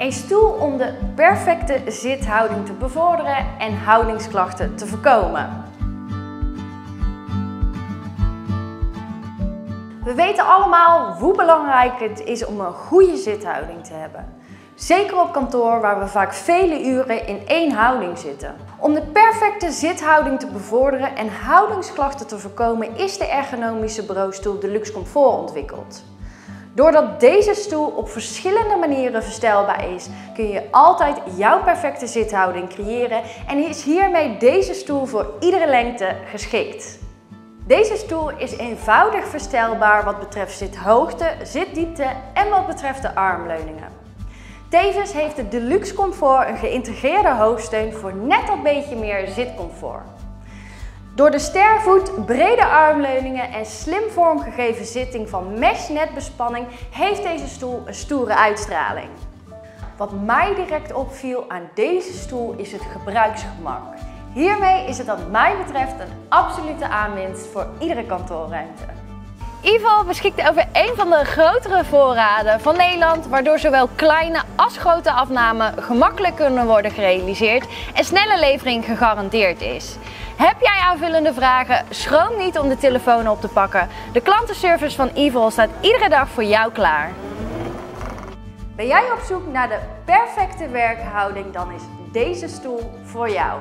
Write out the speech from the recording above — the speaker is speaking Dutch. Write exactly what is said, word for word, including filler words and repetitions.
Een stoel om de perfecte zithouding te bevorderen en houdingsklachten te voorkomen. We weten allemaal hoe belangrijk het is om een goede zithouding te hebben. Zeker op kantoor, waar we vaak vele uren in één houding zitten. Om de perfecte zithouding te bevorderen en houdingsklachten te voorkomen is de ergonomische bureaustoel Deluxe Comfort ontwikkeld. Doordat deze stoel op verschillende manieren verstelbaar is, kun je altijd jouw perfecte zithouding creëren en is hiermee deze stoel voor iedere lengte geschikt. Deze stoel is eenvoudig verstelbaar wat betreft zithoogte, zitdiepte en wat betreft de armleuningen. Tevens heeft de Deluxe Comfort een geïntegreerde hoofdsteun voor net dat beetje meer zitcomfort. Door de stervoet, brede armleuningen en slim vormgegeven zitting van meshnetbespanning heeft deze stoel een stoere uitstraling. Wat mij direct opviel aan deze stoel is het gebruiksgemak. Hiermee is het wat mij betreft een absolute aanwinst voor iedere kantoorruimte. I V O L beschikt over een van de grotere voorraden van Nederland, waardoor zowel kleine als grote afnamen gemakkelijk kunnen worden gerealiseerd en snelle levering gegarandeerd is. Heb jij aanvullende vragen? Schroom niet om de telefoon op te pakken. De klantenservice van I V O L staat iedere dag voor jou klaar. Ben jij op zoek naar de perfecte werkhouding? Dan is deze stoel voor jou.